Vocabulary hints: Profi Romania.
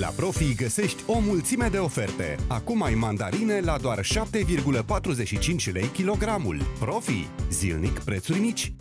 La Profi găsești o mulțime de oferte. Acum ai mandarine la doar 7,45 lei kilogramul. Profi, zilnic prețuri mici.